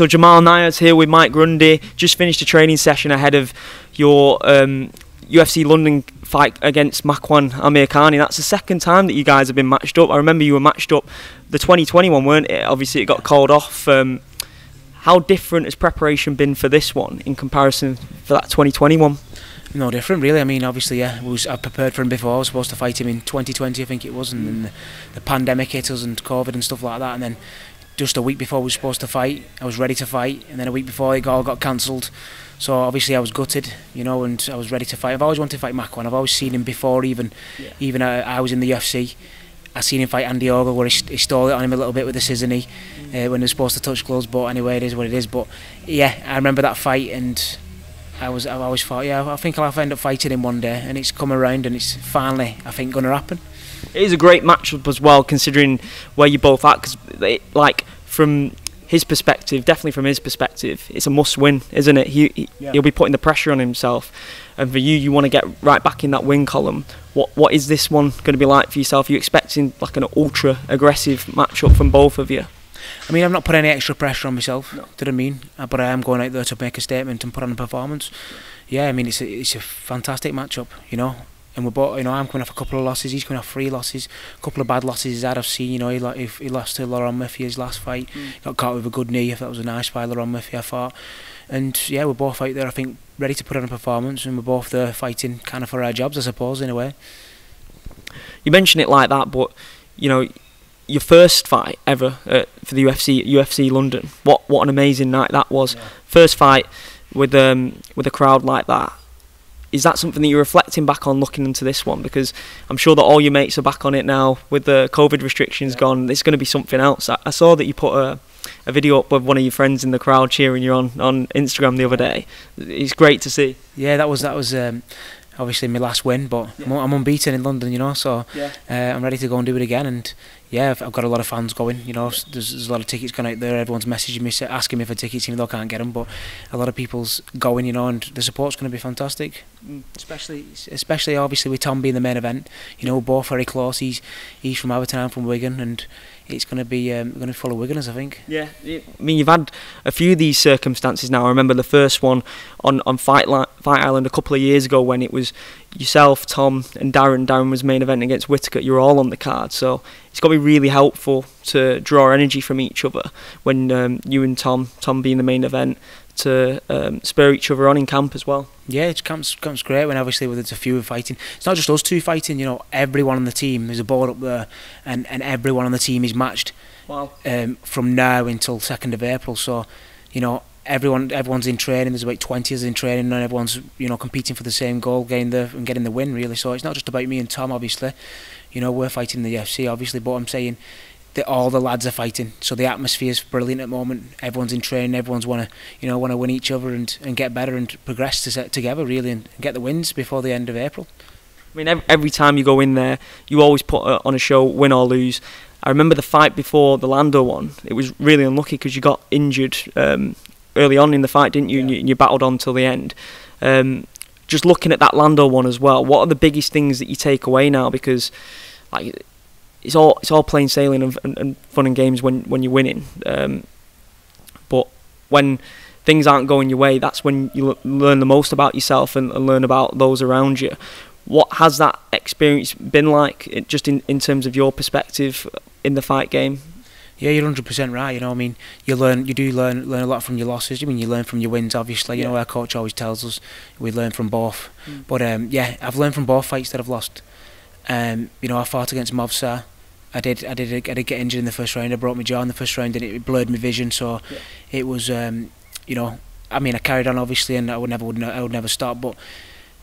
So Jamal Niaz here with Mike Grundy. Just finished a training session ahead of your UFC London fight against Makwan Amirkhani. That's the second time that you guys have been matched up. I remember you were matched up the 2021, weren't it? Obviously, it got called off. How different has preparation been for this one in comparison for that 2021? No different, really. I mean, obviously, yeah, I prepared for him before. I was supposed to fight him in 2020, I think it was, and then the pandemic hit us and COVID and stuff like that, and then just a week before we were supposed to fight, I was ready to fight, and then a week before it all got cancelled. So obviously I was gutted, you know, and I was ready to fight. I've always wanted to fight Makwan. I've always seen him before, even I was in the UFC. I seen him fight Andy Ogle, where he stole it on him a little bit with the scissor knee when he was supposed to touch gloves. But anyway, it is what it is. But yeah, I remember that fight, and I've always thought, yeah, I think I'll have to end up fighting him one day, and it's come around, and it's finally, I think, going to happen. It is a great matchup as well, considering where you both at. Because, like, from his perspective, definitely from his perspective, it's a must-win, isn't it? He'll be putting the pressure on himself, and for you want to get right back in that win column. What is this one going to be like for yourself? Are you expecting like an ultra-aggressive matchup from both of you? I mean, I've not put any extra pressure on myself. No. Do you know what I mean? But I am going out there to make a statement and put on a performance. Yeah, I mean, it's a fantastic matchup, you know. And we're both, you know, I'm coming off a couple of losses. He's coming off 3 losses, a couple of bad losses he's had. I've seen, you know, he lost to Lerone Murphy his last fight. Got caught with a good knee. I thought it was a nice fight, Lerone Murphy, I thought. And yeah, we're both out there, I think, ready to put on a performance, and we're both there fighting kind of for our jobs, I suppose, in a way. You mention it like that, but you know, your first fight ever for the UFC London. What an amazing night that was! Yeah. First fight with a crowd like that. Is that something that you're reflecting back on looking into this one? Because I'm sure that all your mates are back on it now with the COVID restrictions gone. It's going to be something else. I saw that you put a video up with one of your friends in the crowd cheering you on Instagram the other day. It's great to see. Yeah, that was obviously my last win, but I'm unbeaten in London, you know, so I'm ready to go and do it again. And yeah, I've got a lot of fans going, you know, there's a lot of tickets going out there. Everyone's messaging me, asking me for tickets, even though I can't get them, but a lot of people's going, you know, and the support's going to be fantastic. Especially obviously with Tom being the main event, you know, we're both very close. He's from Everton, I'm from Wigan, and it's going to be full of Wiganers, I think. Yeah, I mean, you've had a few of these circumstances now. I remember the first one on Fight Island a couple of years ago when it was yourself, Tom and Darren. Darren was main event against Whittaker. You're all on the card, so it's got to be really helpful to draw energy from each other when you and Tom being the main event, to spur each other on in camp as well. Yeah, camp's great when obviously there's a few fighting. It's not just us two fighting, you know, everyone on the team. There's a board up there, and everyone on the team is matched. Wow. From now until 2nd of April, so, you know, everyone's in training. There's about 20 in training, and everyone's, you know, competing for the same goal, getting the win, really. So it's not just about me and Tom, obviously. You know, we're fighting the UFC, obviously, but I'm saying that all the lads are fighting, so the atmosphere is brilliant at the moment. Everyone's in training. Everyone's want to win each other and get better and progress together, really, and get the wins before the end of April. I mean, every time you go in there, you always put on a show, win or lose. I remember the fight before the Lando one. It was really unlucky because you got injured early on in the fight, didn't you? Yeah. And you battled on till the end. Just looking at that Lando one as well, what are the biggest things that you take away now? Because like, it's all plain sailing and fun and games when you're winning, but when things aren't going your way, that's when you learn the most about yourself and learn about those around you. What has that experience been like, just in terms of your perspective in the fight game? Yeah, you're 100% right. You know, I mean, you do learn a lot from your losses. I mean, you learn from your wins, obviously. You know, our coach always tells us we learn from both. But yeah, I've learned from both fights that I've lost. You know, I fought against Mavsa. I did get injured in the first round. I broke my jaw in the first round, and it blurred my vision. So it was, you know, I mean, I carried on obviously, and I would never stop. But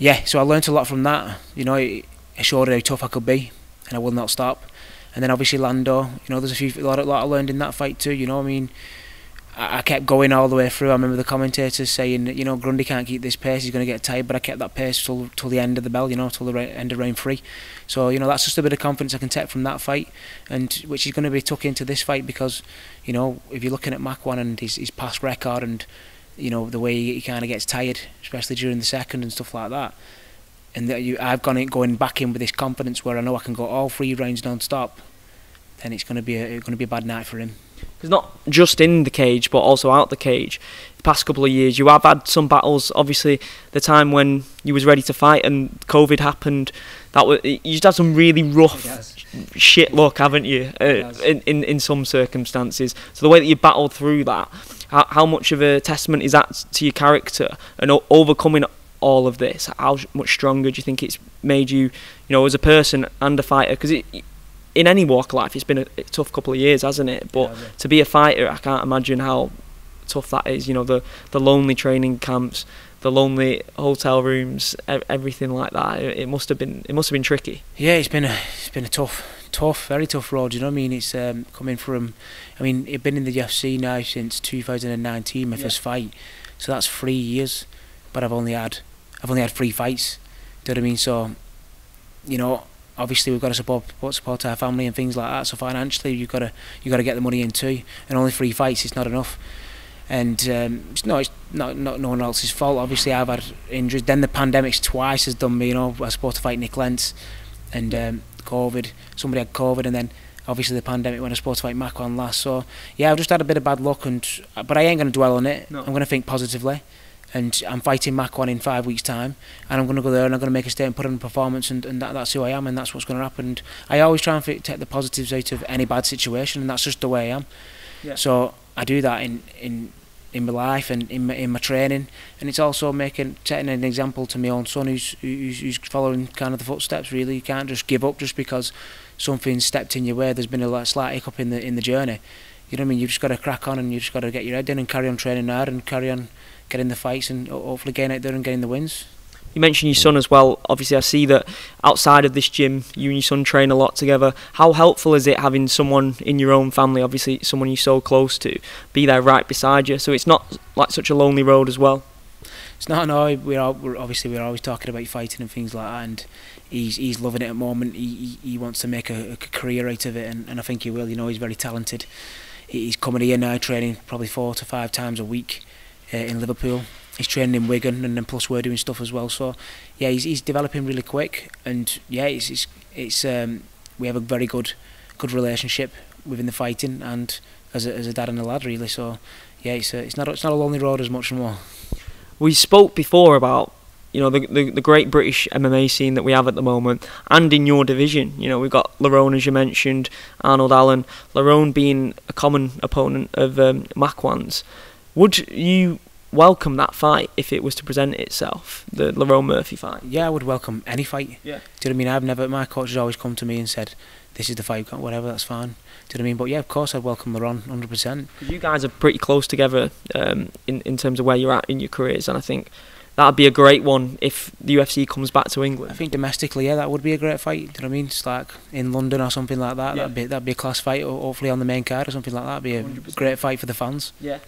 yeah, so I learnt a lot from that. You know, it showed how tough I could be, and I will not stop. And then obviously Lando, you know, there's a lot I learned in that fight too. You know, I mean, I kept going all the way through. I remember the commentators saying, you know, Grundy can't keep this pace, he's going to get tired, but I kept that pace till the end of the bell, you know, till the end of round 3. So, you know, that's just a bit of confidence I can take from that fight, and which is going to be took into this fight, because, you know, if you're looking at Makwan and his past record, and, you know, the way he kind of gets tired, especially during the second and stuff like that, and that I've gone going back in with this confidence where I know I can go all 3 rounds non-stop, then it's going to be a bad night for him. because not just in the cage, but also out the cage, the past couple of years, you have had some battles. Obviously, the time when you was ready to fight and COVID happened, that was, you just had some really rough shit luck, haven't you? In some circumstances. So the way that you battled through that, how much of a testament is that to your character and overcoming all of this? How much stronger do you think it's made you, you know, as a person and a fighter? Because in any walk of life, it's been a tough couple of years, hasn't it? But to be a fighter, I can't imagine how tough that is. You know, the lonely training camps, the lonely hotel rooms, everything like that. It must have been tricky. Yeah, it's been a tough, very tough road. You know what I mean? It's coming from, I mean, I've been in the UFC now since 2019, my first fight. So that's 3 years, but I've only had 3 fights. Do you know what I mean? So, you know, obviously we've got to support our family and things like that. So financially, you've got to get the money in too. And only 3 fights, it's not enough. And it's not no one else's fault. Obviously, I've had injuries. Then the pandemic's twice has done me. You know, I was supposed to fight Nick Lentz, and COVID. Somebody had COVID, and then obviously the pandemic when I was supposed to fight Makwan last. So yeah, I've just had a bit of bad luck, but I ain't going to dwell on it. No. I'm going to think positively. And I'm fighting Makwan in 5 weeks' time, and I'm going to go there and I'm going to make a statement, put on a performance, and that's who I am, and that's what's going to happen. And I always try and take the positives out of any bad situation, and that's just the way I am. Yeah. So I do that in my life and in my training, and it's also setting an example to my own son, who's following kind of the footsteps. Really, you can't just give up just because something's stepped in your way. There's been a slight hiccup in the journey. You know what I mean? You've just got to crack on, and you've just got to get your head in and carry on training hard and carry on getting the fights and hopefully getting out there and getting the wins. You mentioned your son as well. Obviously, I see that outside of this gym, you and your son train a lot together. How helpful is it having someone in your own family, obviously someone you're so close to, be there right beside you? So it's not like such a lonely road as well. It's not. No, we're always talking about fighting and things like that, and he's loving it at the moment. He wants to make a career out of it, and I think he will. You know, he's very talented. He's coming here now, training probably 4 to 5 times a week. In Liverpool, he's training in Wigan, and then plus we're doing stuff as well. So yeah, he's developing really quick, and yeah, it's we have a very good relationship within the fighting and as a dad and a lad, really. So yeah, it's not a lonely road as much and more. We spoke before about, you know, the great British MMA scene that we have at the moment, and in your division, you know, we've got Lerone, as you mentioned, Arnold Allen. Lerone being a common opponent of Makwan's. Would you welcome that fight if it was to present itself, the Lerone Murphy fight? Yeah, I would welcome any fight. Yeah. Do you know what I mean? My coach has always come to me and said, this is the fight, whatever, that's fine. Do you know what I mean? But yeah, of course I'd welcome Lerone, 100%. You guys are pretty close together in terms of where you're at in your careers, and I think that'd be a great one if the UFC comes back to England. I think domestically, yeah, that would be a great fight. Do you know what I mean? It's like in London or something like that. Yeah. That'd be a class fight, or hopefully on the main card or something like that. That'd be a 100%. Great fight for the fans. Yeah.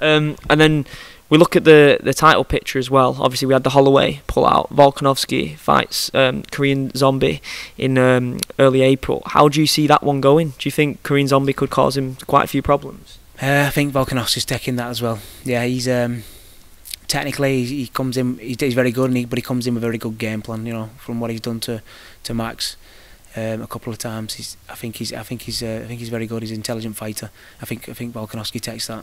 And then we look at the title picture as well. Obviously, we had the Holloway pull out. Volkanovski fights Korean Zombie in early April. How do you see that one going? Do you think Korean Zombie could cause him quite a few problems? I think Volkanovski's taking that as well. Yeah, he's technically he comes in. He's very good, but he comes in with a very good game plan. You know, from what he's done to Max a couple of times. I think he's very good. He's an intelligent fighter. I think Volkanovski takes that.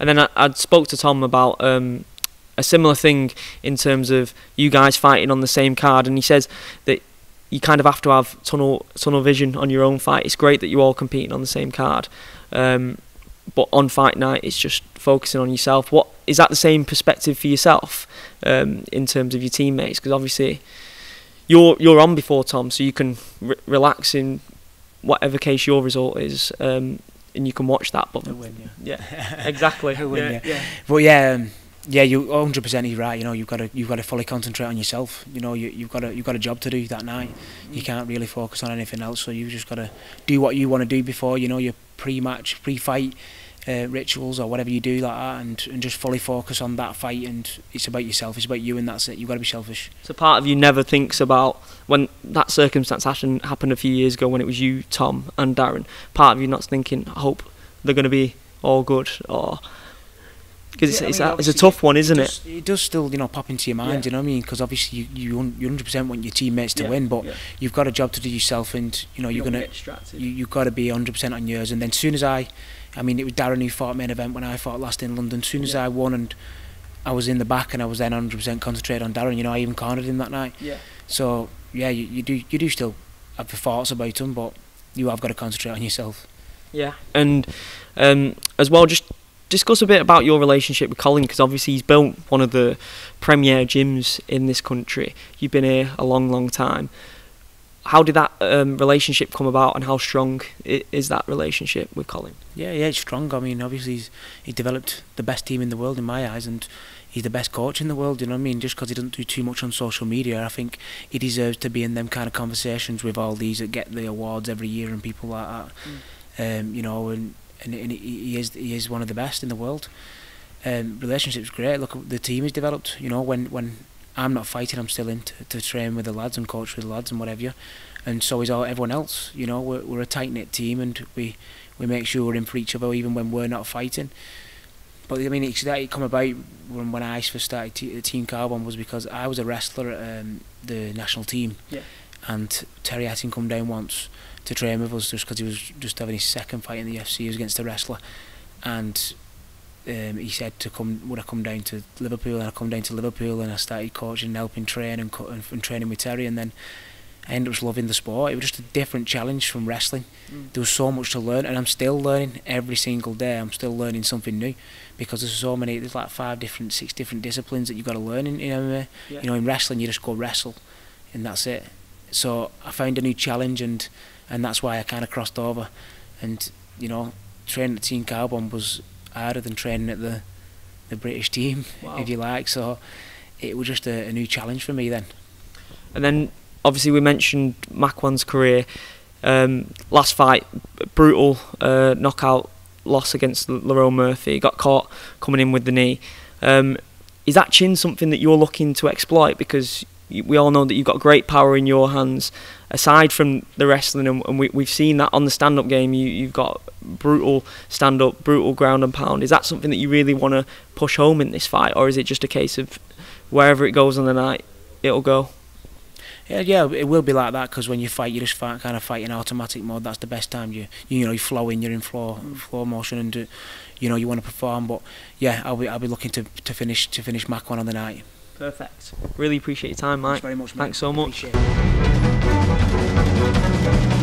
And then I spoke to Tom about a similar thing in terms of you guys fighting on the same card, and he says that you kind of have to have tunnel vision on your own fight. It's great that you're all competing on the same card, but on fight night, it's just focusing on yourself. What is that the same perspective for yourself in terms of your teammates? Because obviously you're on before Tom, so you can relax in whatever case your result is. And you can watch that, but yeah, exactly. But yeah, you 100% he's right. You know, you've got to fully concentrate on yourself. You know, you've got a job to do that night. You can't really focus on anything else. So you've just got to do what you want to do before. You know, your pre-match, pre-fight rituals or whatever you do like that, and just fully focus on that fight. And it's about yourself. It's about you, and that's it. You've got to be selfish. So part of you never thinks about when that circumstance happened a few years ago when it was you, Tom, and Darren. Part of you not thinking, I hope they're going to be all good, or because it's a tough one, isn't it? It does still, you know, pop into your mind. Yeah. You know what I mean? Because obviously you 100% want your teammates to win, but you've got a job to do yourself, and you know you're gonna you've got to be 100% on yours. And then as soon as I I mean, it was Darren who fought main event when I fought last in London. As soon as I won and I was in the back and I was then 100% concentrated on Darren, you know, I even cornered him that night. Yeah. So, yeah, you do still have the thoughts about him, but you have got to concentrate on yourself. Yeah. And as well, just discuss a bit about your relationship with Colin, because obviously he's built one of the premier gyms in this country. You've been here a long, long time. How did that relationship come about, and how strong is that relationship with Colin? Yeah, it's strong. I mean, obviously he's developed the best team in the world in my eyes, and he's the best coach in the world, you know what I mean? Just because he doesn't do too much on social media, I think he deserves to be in them kind of conversations with all these that get the awards every year and people like that. Mm. You know, and he is one of the best in the world. Relationship's great. Look, the team is developed, you know, when I'm not fighting, I'm still in to train with the lads and coach with the lads and whatever, and so is everyone else. You know, we're a tight-knit team, and we make sure we're in for each other even when we're not fighting. But I mean, it come about when I first started Team Carbon was because I was a wrestler at the national team, and Terry Hattin come down once to train with us just because he was just having his second fight in the UFC. He was against a wrestler, and he said would I come down to Liverpool, and I come down to Liverpool, and I started coaching and helping train and training with Terry, and then I ended up loving the sport. It was just a different challenge from wrestling. There was so much to learn, and I'm still learning every single day. I'm still learning something new, because there's like 6 different disciplines that you've got to learn in MMA. You know, in wrestling you just go wrestle and that's it. So I found a new challenge, and that's why I kind of crossed over. And you know, training at Team Carbon was harder than training at the British team, if you like. So it was just a new challenge for me then. And then obviously we mentioned Makwan's career. Last fight, brutal knockout loss against Lerone Murphy. He got caught coming in with the knee. Is that chin something that you're looking to exploit? Because we all know that you've got great power in your hands. Aside from the wrestling, and we've seen that on the stand-up game, you've got brutal stand-up, brutal ground and pound. Is that something that you really want to push home in this fight, or is it just a case of wherever it goes on the night, it'll go? Yeah, it will be like that, because when you fight, you just kind of fight in automatic mode. That's the best time. You know, you flow in, you're in flow motion, and you know you want to perform. But yeah, I'll be looking to finish Makwan on the night. Perfect. Really appreciate your time, Mike. Thanks very much, mate. Thanks so much. Appreciate it.